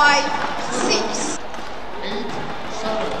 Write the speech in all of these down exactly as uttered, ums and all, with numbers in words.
five, six. Eight, seven.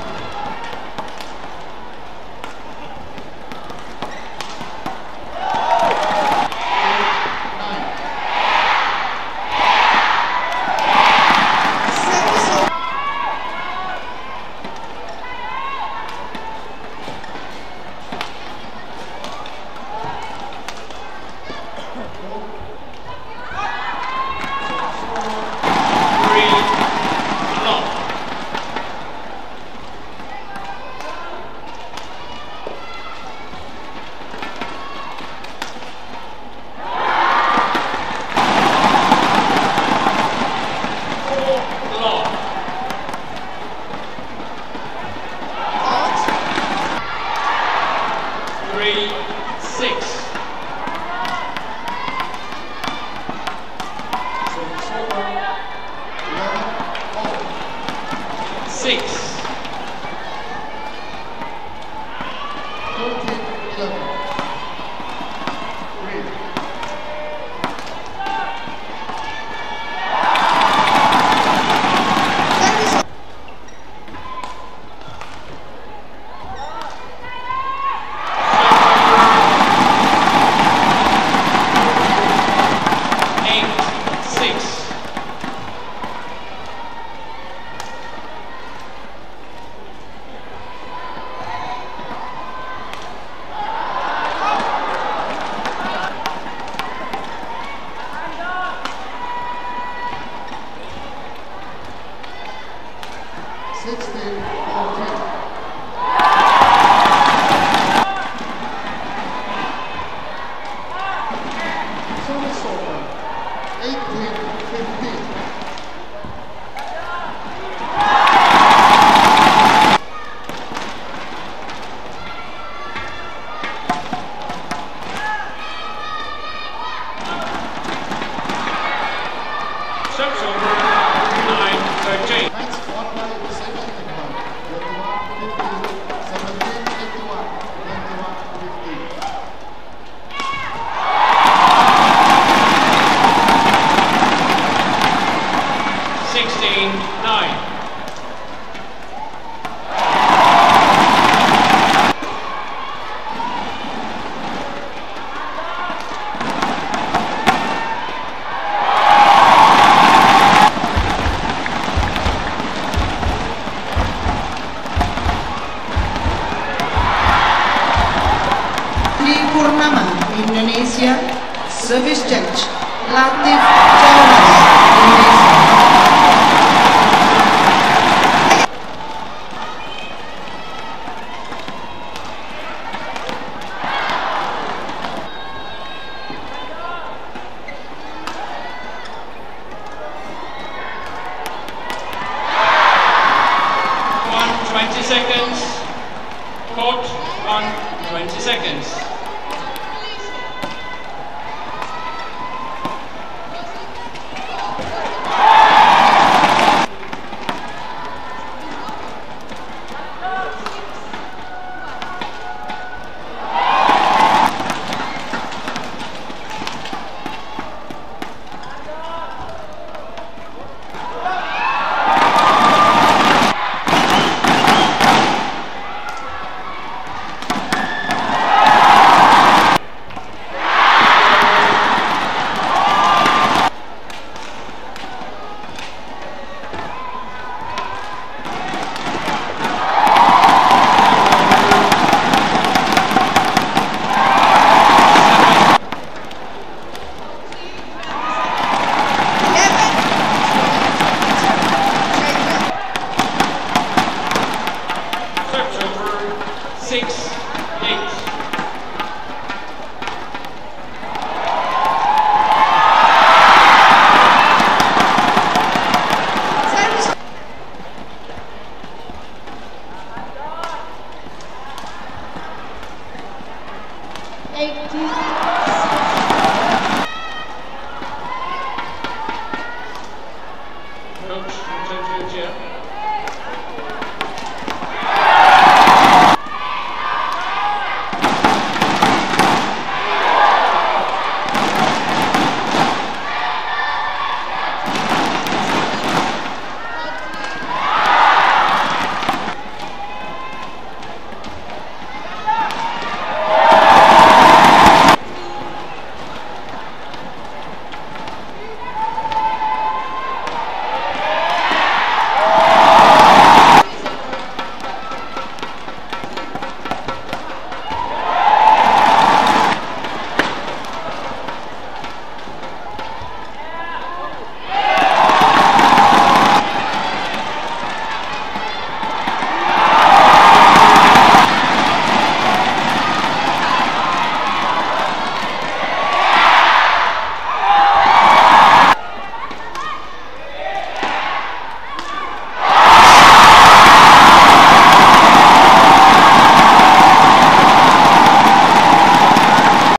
Indonesia, Service Judge, Latif Jalan, Indonesia.